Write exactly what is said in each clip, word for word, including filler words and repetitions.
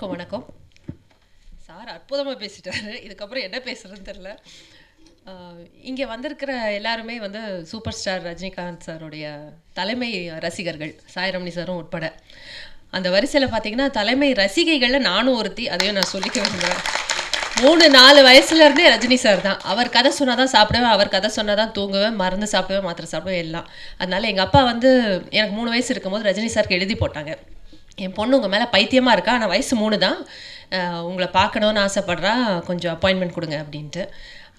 எல்லாருக்கும் வணக்கம். சார் அற்புதமாக பேசிட்டாரு, இதுக்கப்புறம் என்ன பேசுகிறதுன்னு தெரில. இங்கே வந்திருக்கிற எல்லாருமே வந்து சூப்பர் ஸ்டார் ரஜினிகாந்த் சாருடைய தலைமை ரசிகர்கள், சாய் ரமணி சாரும் உட்பட. அந்த வரிசையில் பார்த்தீங்கன்னா தலைமை ரசிகைகளில் நானும் ஒருத்தி, அதையும் நான் சொல்லிக்க விரும்புகிறேன். மூணு நாலு வயசுலேருந்தே ரஜினி சார் தான். அவர் கதை சொன்னால் தான் சாப்பிடுவேன், அவர் கதை சொன்னால் தான் தூங்குவேன், மருந்து சாப்பிடுவேன், மாத்திரை சாப்பிடுவேன், எல்லாம். அதனால் எங்கள் அப்பா வந்து எனக்கு மூணு வயசு இருக்கும்போது ரஜினி சாருக்கு எழுதி போட்டாங்க, என் பொண்ணு உங்கள் மேலே பைத்தியமாக இருக்கா, ஆனால் வயசு மூணு தான், உங்களை பார்க்கணுன்னு ஆசைப்பட்றா, கொஞ்சம் அப்பாயின்மெண்ட் கொடுங்க அப்படின்ட்டு.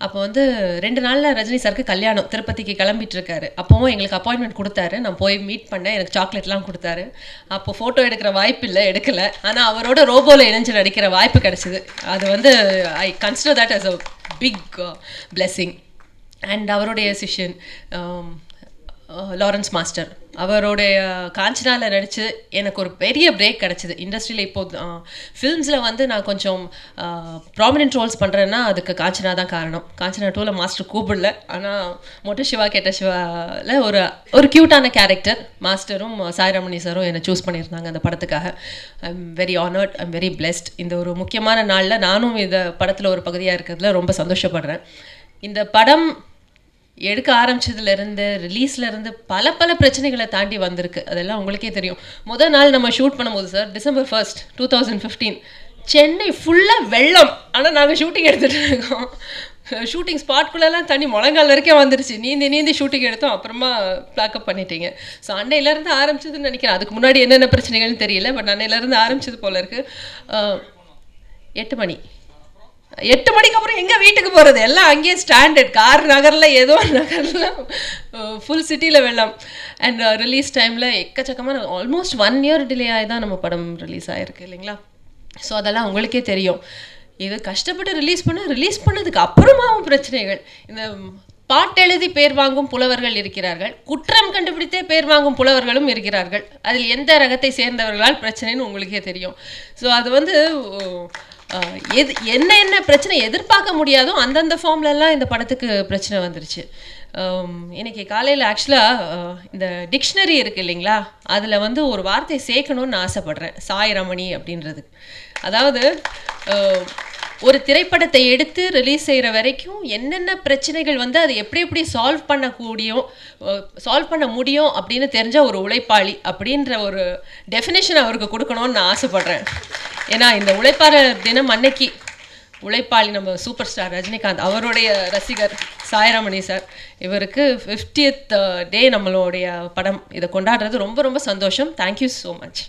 அப்போ வந்து ரெண்டு நாளில் ரஜினி சாருக்கு கல்யாணம், திருப்பதிக்கு கிளம்பிட்டுருக்காரு. அப்போவும் எங்களுக்கு அப்பாயின்மெண்ட் கொடுத்தாரு, நான் போய் மீட் பண்ணேன், எனக்கு சாக்லேட்லாம் கொடுத்தாரு. அப்போ ஃபோட்டோ எடுக்கிற வாய்ப்பு இல்லை, எடுக்கலை. ஆனால் அவரோட ரோபோவில் இணைஞ்சு நடிக்கிற வாய்ப்பு கிடச்சிது. அது வந்து I consider that as a big blessing. And அவருடைய சிஷியன் லாரன்ஸ் மாஸ்டர், அவருடைய காஞ்சனாவில் நடித்து எனக்கு ஒரு பெரிய பிரேக் கிடச்சிது இண்டஸ்ட்ரியில். இப்போது ஃபிலிம்ஸில் வந்து நான் கொஞ்சம் ப்ராமினென்ட் ரோல்ஸ் பண்ணுறேன்னா அதுக்கு காஞ்சனா தான் காரணம். காஞ்சனா டூவில் மாஸ்டர் கூப்பிடல, ஆனால் மொட்ட சிவா கெட்ட சிவாவில் ஒரு ஒரு க்யூட்டான கேரக்டர் மாஸ்டரும் சாய் ரமணி சாரும் என்னை சூஸ் பண்ணியிருந்தாங்க அந்த படத்துக்காக. I am very honoured, I am very blessed. இந்த ஒரு முக்கியமான நாளில் நானும் இந்த படத்தில் ஒரு பகுதியாக இருக்கிறதுல ரொம்ப சந்தோஷப்படுறேன். இந்த படம் எடுக்க ஆரம்பித்ததுலேருந்து ரிலீஸ்லேருந்து பல பல பிரச்சனைகளை தாண்டி வந்திருக்கு, அதெல்லாம் உங்களுக்கே தெரியும். முதல் நாள் நம்ம ஷூட் பண்ணும்போது sir December first two thousand fifteen Chennai ஃபுல்லாக வெள்ளம். ஆனால் நாங்கள் ஷூட்டிங் எடுத்துகிட்டு இருக்கோம், ஷூட்டிங் ஸ்பாட்குள்ளெல்லாம் தண்ணி முழங்கால் வரைக்கும் வந்துருச்சு. நீந்தி நீந்தி ஷூட்டிங் எடுத்தோம், அப்புறமா பிளாக்அப் பண்ணிட்டீங்க. ஸோ அன்னையிலேருந்து ஆரம்பிச்சதுன்னு நினைக்கிறேன். அதுக்கு முன்னாடி என்னென்ன பிரச்சனைகள்னு தெரியல, பட் அன்னையிலேருந்து ஆரம்பிச்சது போல இருக்குது. எட்டு மணி எட்டு மணிக்கு அப்புறம் எங்கே வீட்டுக்கு போகிறது, எல்லாம் அங்கேயே ஸ்டாண்டர்ட் கார் நகரில் ஏதோ நகரில் ஃபுல் சிட்டியில் வெள்ளம். அண்ட் ரிலீஸ் டைமில் எக்கச்சக்கமான ஆல்மோஸ்ட் ஒன் இயர் டிலே ஆகி தான் நம்ம படம் ரிலீஸ் ஆகிருக்கு இல்லைங்களா. ஸோ அதெல்லாம் உங்களுக்கே தெரியும். இது கஷ்டப்பட்டு ரிலீஸ் பண்ண, ரிலீஸ் பண்ணதுக்கு அப்புறமாவும் பிரச்சனைகள். இந்த பாட்டெழுதி பேர் வாங்கும் புலவர்கள் இருக்கிறார்கள், குற்றம் கண்டுபிடித்தே பேர் வாங்கும் புலவர்களும் இருக்கிறார்கள். அதில் எந்த ரகத்தை சேர்ந்தவர்களால் பிரச்சனைன்னு உங்களுக்கே தெரியும். ஸோ அது வந்து எது என்ன என்ன பிரச்சனை எதிர்பார்க்க முடியாதோ அந்தந்த ஃபார்ம்லலாம் இந்த படத்துக்கு பிரச்சனை வந்துருச்சு. இன்றைக்கி காலையில் ஆக்சுவலாக இந்த டிக்ஷனரி இருக்குது இல்லைங்களா, அதில் வந்து ஒரு வார்த்தையை சேர்க்கணும்னு நான் ஆசைப்பட்றேன், சாய் ரமணி அப்படின்றது. அதாவது ஒரு திரைப்படத்தை எடுத்து ரிலீஸ் செய்கிற வரைக்கும் என்னென்ன பிரச்சனைகள் வந்து அது எப்படி எப்படி சால்வ் பண்ணக்கூடியும் சால்வ் பண்ண முடியும் அப்படின்னு தெரிஞ்ச ஒரு உழைப்பாளி அப்படின்ற ஒரு டெஃபினேஷன் அவருக்கு கொடுக்கணும்னு நான் ஆசைப்பட்றேன். ஏன்னா இந்த உழைப்பாளர் தினம் அன்னைக்கு உழைப்பாளி நம்ம சூப்பர் ஸ்டார் ரஜினிகாந்த் அவருடைய ரசிகர் சாய் ரமணி சார், இவருக்கு ஃபிஃப்டியத் டே நம்மளுடைய படம் இதை கொண்டாடுறது ரொம்ப ரொம்ப சந்தோஷம். Thank you so much.